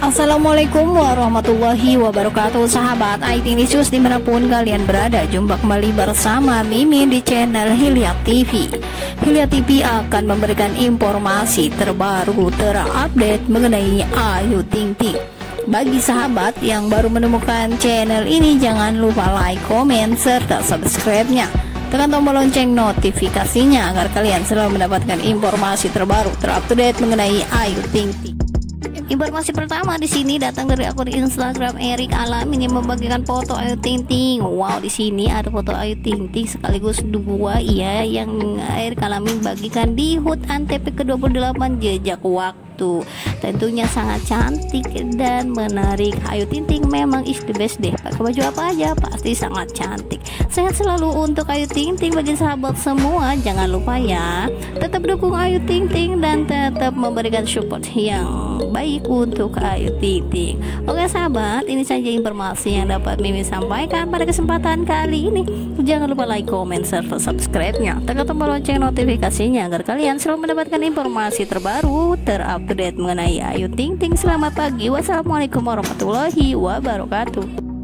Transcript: Assalamualaikum warahmatullahi wabarakatuh, sahabat ITNISYUS dimanapun kalian berada. Jumpa kembali bersama Mimin di channel Hiliat TV. Hiliat TV akan memberikan informasi terbaru terupdate mengenai Ayu Ting Ting. Bagi sahabat yang baru menemukan channel ini, jangan lupa like, komen, serta subscribe-nya. Tekan tombol lonceng notifikasinya agar kalian selalu mendapatkan informasi terbaru terupdate mengenai Ayu Ting Ting. Informasi pertama di sini datang dari akun Instagram Erik Alamin yang membagikan foto Ayu Ting Ting. Wow, di sini ada foto Ayu Ting Ting sekaligus dua ya yang Erik Alamin bagikan di HUT ANTV ke-28 jejak waktu. Tentunya sangat cantik dan menarik. Ayu Ting Ting memang is the best deh. Pakai baju apa aja pasti sangat cantik. Sehat selalu untuk Ayu Ting Ting. Bagi sahabat semua, jangan lupa ya, tetap dukung Ayu Ting Ting dan tetap memberikan support yang baik untuk Ayu Ting Ting. Oke sahabat, ini saja informasi yang dapat Mimin sampaikan pada kesempatan kali ini. Jangan lupa like, comment, serta subscribe-nya. Tekan tombol lonceng notifikasinya agar kalian selalu mendapatkan informasi terbaru terupdate mengenai Ayu Ting Ting. Selamat pagi. Wassalamualaikum warahmatullahi wabarakatuh.